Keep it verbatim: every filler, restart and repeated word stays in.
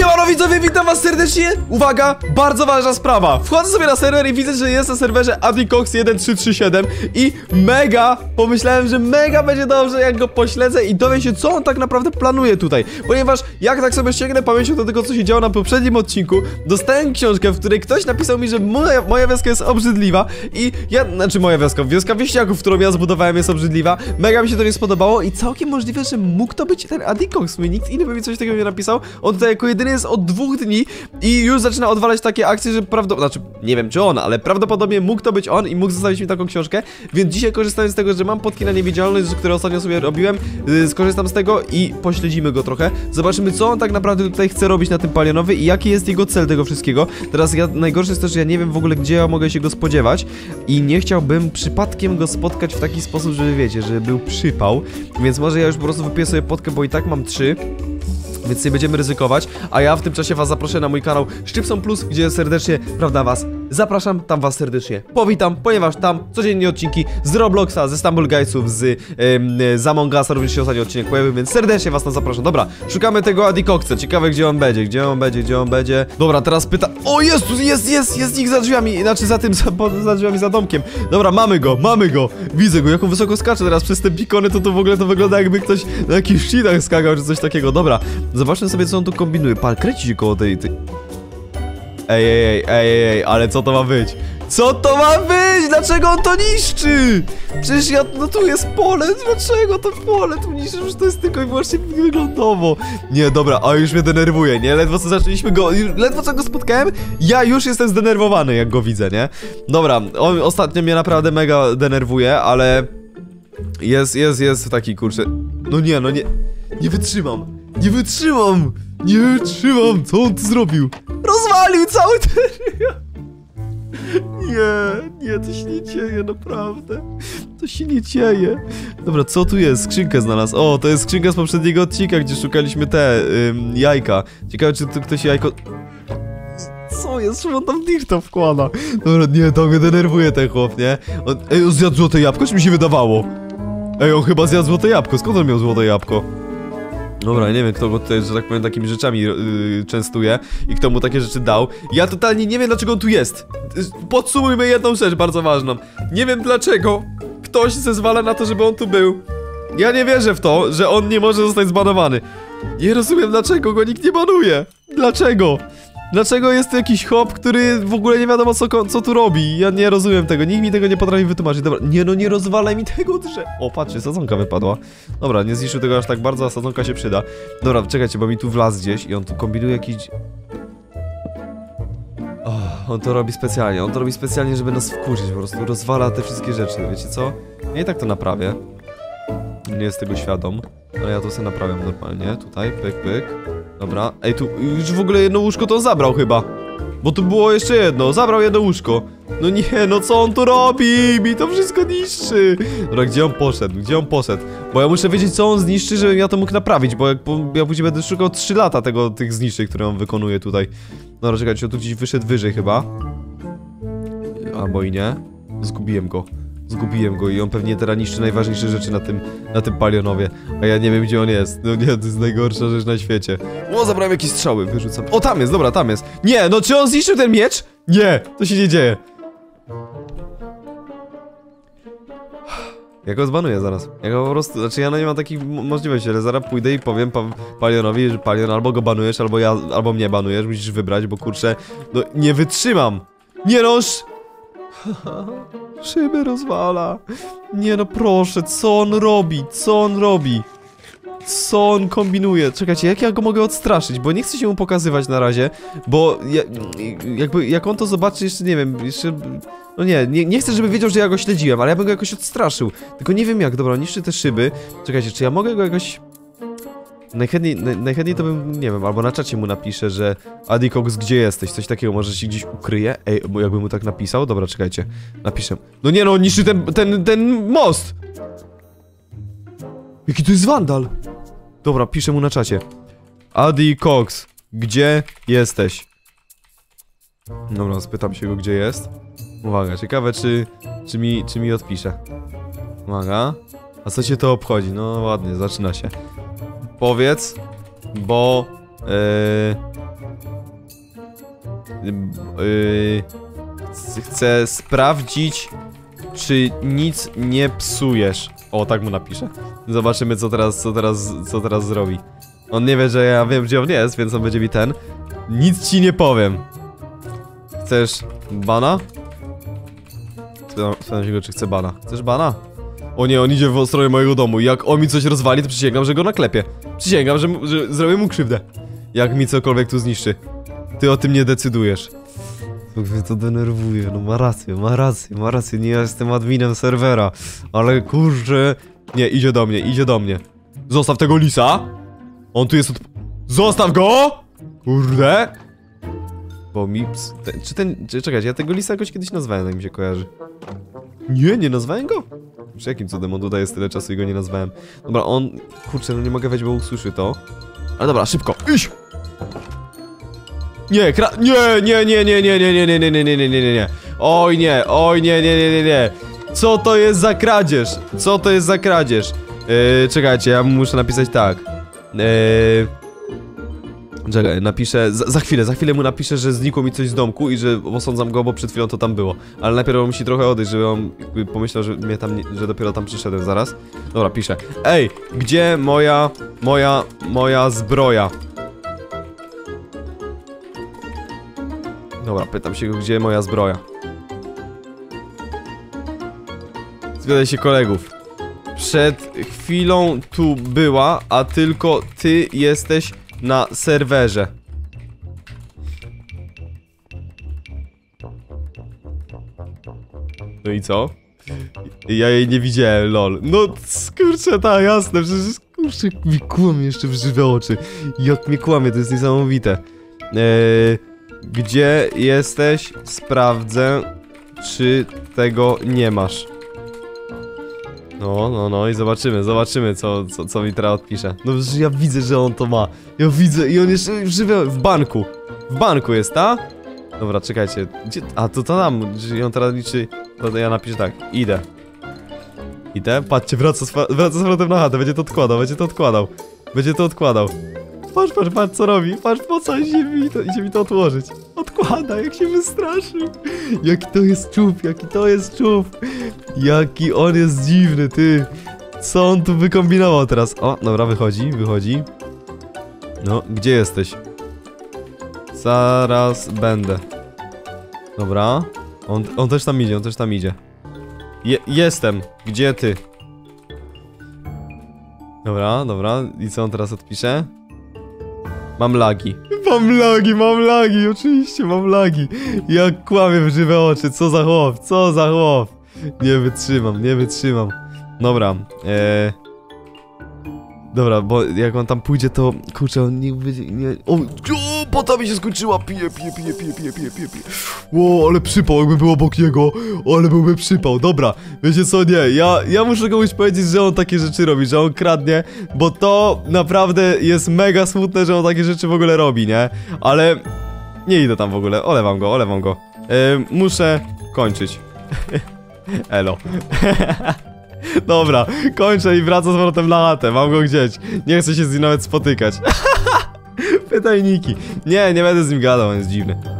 Siemano widzowie, witam was serdecznie. Uwaga, bardzo ważna sprawa. Wchodzę sobie na serwer i widzę, że jest na serwerze AdiCox jeden trzy trzy siedem i mega, pomyślałem, że mega będzie dobrze, jak go pośledzę i dowiem się, co on tak naprawdę planuje tutaj. Ponieważ jak tak sobie sięgnę pamięcią do tego, co się działo na poprzednim odcinku, dostałem książkę, w której ktoś napisał mi, że moja, moja wioska jest obrzydliwa i ja, znaczy moja wioska, wioska wieśniaków, którą ja zbudowałem, jest obrzydliwa. Mega mi się to nie spodobało i całkiem możliwe, że mógł to być ten AdiCox. Nikt inny by mi coś takiego nie napisał. On tutaj jako jedyny jest od dwóch dni i już zaczyna odwalać takie akcje, że prawdopodobnie, znaczy nie wiem czy on, ale prawdopodobnie mógł to być on i mógł zostawić mi taką książkę, więc dzisiaj korzystając z tego, że mam podki na niewidzialność, które ostatnio sobie robiłem, yy, skorzystam z tego i pośledzimy go trochę. Zobaczymy, co on tak naprawdę tutaj chce robić na tym Palionowie i jaki jest jego cel tego wszystkiego. Teraz ja, najgorsze jest to, że ja nie wiem w ogóle, gdzie ja mogę się go spodziewać i nie chciałbym przypadkiem go spotkać w taki sposób, żeby wiecie, żeby był przypał, więc może ja już po prostu wypiję sobie podkę, bo i tak mam trzy. Więc nie będziemy ryzykować, a ja w tym czasie was zaproszę na mój kanał Szczypson Plus, gdzie serdecznie, prawda, was zapraszam, tam was serdecznie powitam, ponieważ tam codziennie odcinki z Robloxa, ze Stambul Gajców, z yy, Zamongasa, również się ostatni odcinek pojawił, więc serdecznie was tam zapraszam. Dobra, szukamy tego AdiCoxa, ciekawe gdzie on będzie, gdzie on będzie, gdzie on będzie. Dobra, teraz pyta... O Jezus, jest, jest, jest ich za drzwiami, znaczy za tym, za, za drzwiami, za domkiem. Dobra, mamy go, mamy go, widzę go, jaką wysoko skacze teraz przez te pikony, to to w ogóle to wygląda jakby ktoś na jakichś szcinach skakał czy coś takiego. Dobra, zobaczmy sobie, co on tu kombinuje. Pal, kręci się koło tej... tej... Ej, ej, ej, ej, ale co to ma być? Co to ma być? Dlaczego on to niszczy? Przecież ja... No tu jest pole, dlaczego to pole tu niszczy? Przecież to jest tylko i wyłącznie wyglądowo. Nie, dobra, a już mnie denerwuje, nie? Ledwo co zaczęliśmy go... Ledwo co go spotkałem, ja już jestem zdenerwowany, jak go widzę, nie? Dobra, on ostatnio mnie naprawdę mega denerwuje, ale... Jest, jest, jest taki, kurczę... No nie, no nie... Nie wytrzymam. Nie wytrzymam! Nie wytrzymam! Co on tu zrobił? Rozwalił cały teren! Nie, nie, to się nie dzieje, naprawdę. To się nie dzieje. Dobra, co tu jest? Skrzynkę znalazł. O, to jest skrzynka z poprzedniego odcinka, gdzie szukaliśmy te ym, jajka. Ciekawe, czy tu ktoś jajko... Co jest? Czemu on tam dirta wkłada? Dobra, nie, to mnie denerwuje ten chłop, nie? On... Ej, on zjadł złote jabłko, czy mi się wydawało? Ej, on chyba zjadł złote jabłko. Skąd on miał złote jabłko? Dobra, nie wiem, kto go tutaj, że tak powiem, takimi rzeczami yy, częstuje i kto mu takie rzeczy dał. Ja totalnie nie wiem, dlaczego on tu jest. Podsumujmy jedną rzecz bardzo ważną. Nie wiem, dlaczego ktoś zezwala na to, żeby on tu był. Ja nie wierzę w to, że on nie może zostać zbanowany. Nie rozumiem, dlaczego go nikt nie banuje. Dlaczego? Dlaczego jest to jakiś hop, który w ogóle nie wiadomo co, co tu robi? Ja nie rozumiem tego, nikt mi tego nie potrafi wytłumaczyć. Dobra, nie no, nie rozwalaj mi tego drzewa. O, patrzcie, sadzonka wypadła. Dobra, nie zniszczył tego aż tak bardzo, a sadzonka się przyda. Dobra, czekajcie, bo mi tu wlazł gdzieś i on tu kombinuje jakiś... Oh, on to robi specjalnie, on to robi specjalnie, żeby nas wkurzyć, po prostu rozwala te wszystkie rzeczy, wiecie co? Ja i tak to naprawię. Nie jest tego świadom. No ja to sobie naprawiam normalnie, tutaj, pyk, pyk. Dobra, ej tu już w ogóle jedno łóżko to on zabrał chyba. Bo tu było jeszcze jedno, zabrał jedno łóżko. No nie, no co on tu robi? Mi to wszystko niszczy. Dobra, gdzie on poszedł? Gdzie on poszedł? Bo ja muszę wiedzieć, co on zniszczy, żebym ja to mógł naprawić. Bo jak ja później będę szukał trzy lata tego, tych zniszczy, które on wykonuje tutaj. Dobra, czekajcie, on tu gdzieś wyszedł wyżej chyba. Albo i nie. Zgubiłem go. Zgubiłem go i on pewnie teraz niszczy najważniejsze rzeczy na tym, na tym Palionowie. A ja nie wiem, gdzie on jest. No nie, to jest najgorsza rzecz na świecie. O, zabrałem jakieś strzały, wyrzucam. O, tam jest, dobra, tam jest. Nie, no czy on zniszczył ten miecz? Nie, to się nie dzieje. Ja go zbanuję zaraz. Ja go po prostu, znaczy ja no nie mam takich możliwości, ale zaraz pójdę i powiem pa Palionowi, że Palion albo go banujesz, albo ja, albo mnie banujesz, musisz wybrać, bo kurczę, no nie wytrzymam. Nie noż! Szyby rozwala. Nie no proszę, co on robi? Co on robi? Co on kombinuje? Czekajcie, jak ja go mogę odstraszyć? Bo nie chcę się mu pokazywać na razie. Bo ja, jakby, jak on to zobaczy, jeszcze nie wiem, jeszcze... No nie, nie, nie chcę, żeby wiedział, że ja go śledziłem, ale ja bym go jakoś odstraszył. Tylko nie wiem jak, dobra, niszczy te szyby. Czekajcie, czy ja mogę go jakoś... Najchętniej, naj, najchętniej to bym, nie wiem, albo na czacie mu napiszę, że AdiCox, gdzie jesteś? Coś takiego, może się gdzieś ukryje? Ej, jakbym mu tak napisał? Dobra, czekajcie, napiszę. No nie no, niszczy ten, ten, ten most! Jaki to jest wandal! Dobra, piszę mu na czacie. AdiCox, gdzie jesteś? Dobra, spytam się go, gdzie jest. Uwaga, ciekawe, czy, czy mi, czy mi odpisze. Uwaga. A co cię to obchodzi? No ładnie, zaczyna się. Powiedz, bo... Yy, Yy, chcę sprawdzić, czy nic nie psujesz. O, tak mu napiszę. Zobaczymy, co teraz, co teraz, co teraz zrobi. On nie wie, że ja wiem, gdzie on jest, więc on będzie mi ten. Nic ci nie powiem. Chcesz bana? Spytam go, czy chce bana. Chcesz bana? O nie, on idzie w stronę mojego domu. Jak on mi coś rozwali, to przysięgam, że go naklepię. Przysięgam, że, że zrobię mu krzywdę. Jak mi cokolwiek tu zniszczy. Ty o tym nie decydujesz. Mnie to denerwuje, no ma rację, ma rację, ma rację, nie jestem adminem serwera. Ale kurczę... Nie, idzie do mnie, idzie do mnie. Zostaw tego lisa! On tu jest od... Zostaw go! Kurde! Bo mi... Ten, czy ten... Czy, czekajcie, ja tego lisa jakoś kiedyś nazwałem, jak mi się kojarzy. Nie, nie nazwałem go? Już jakim cudem on tutaj jest tyle czasu i go nie nazwałem. Dobra, on... Kurczę, no nie mogę wejść, bo usłyszy to. Ale dobra, szybko, iść! Nie, kra... Nie, nie, nie, nie, nie, nie, nie, nie, nie, nie, nie, nie, nie, nie, nie. Oj nie, oj nie, nie, nie, nie, nie. Co to jest za kradzież? Co to jest za kradzież? Yy, czekajcie, ja muszę napisać tak. Yy... Czekaj, napiszę... Za, za chwilę, za chwilę mu napiszę, że znikło mi coś z domku i że osądzam go, bo przed chwilą to tam było. Ale najpierw on musi trochę odejść, żeby on pomyślał, że mnie tam nie, że dopiero tam przyszedłem zaraz. Dobra, piszę. Ej, gdzie moja... moja... moja zbroja? Dobra, pytam się go, gdzie moja zbroja. Zgadaj się kolegów. Przed chwilą tu była, a tylko ty jesteś na serwerze. No i co? Ja jej nie widziałem, lol. No kurczę, ta jasne, przecież kurczę, mi kłamie jeszcze w żywe oczy. Jak mi kłamie, to jest niesamowite. Eee... Gdzie jesteś? Sprawdzę, czy tego nie masz. No, no, no i zobaczymy, zobaczymy, co, co, co mi teraz odpisze. No przecież ja widzę, że on to ma. Ja widzę i on jeszcze żywe w banku. W banku jest, ta? Dobra, czekajcie. Gdzie? A to to tam, i on teraz liczy. To ja napiszę tak, idę. Idę, patrzcie, wraca z, wraca z powrotem na chatę, będzie to odkładał, będzie to odkładał. Będzie to odkładał. Patrz, patrz, patrz co robi, patrz po co idzie mi, to, idzie mi to odłożyć. Odkłada, jak się wystraszył. Jaki to jest czub, jaki to jest czub. Jaki on jest dziwny, ty. Co on tu wykombinował teraz? O, dobra, wychodzi, wychodzi. No, gdzie jesteś? Zaraz będę. Dobra. On, on też tam idzie, on też tam idzie. Je, jestem, gdzie ty? Dobra, dobra, i co on teraz odpisze? Mam lagi. Mam lagi, mam lagi, oczywiście mam lagi. Jak kłamię w żywe oczy, co za chłop, co za chłop. Nie wytrzymam, nie wytrzymam. Dobra, eee... Dobra, bo jak on tam pójdzie, to... Kurczę, on nie będzie... Nie... O, o, pota mi się skończyła, piję, piję, piję, piję, piję, piję, piję, piję. Ło, ale przypał, jakby był obok niego. Ale byłby przypał, dobra. Wiecie co, nie, ja, ja muszę komuś powiedzieć, że on takie rzeczy robi, że on kradnie. Bo to naprawdę jest mega smutne, że on takie rzeczy w ogóle robi, nie? Ale... Nie idę tam w ogóle, olewam go, olewam go. Yy, muszę kończyć. Elo. Dobra, kończę i wracam z powrotem na chatę, mam go gdzieś. Nie chcę się z nim nawet spotykać. Pytajniki. Nie, nie będę z nim gadał, on jest dziwny.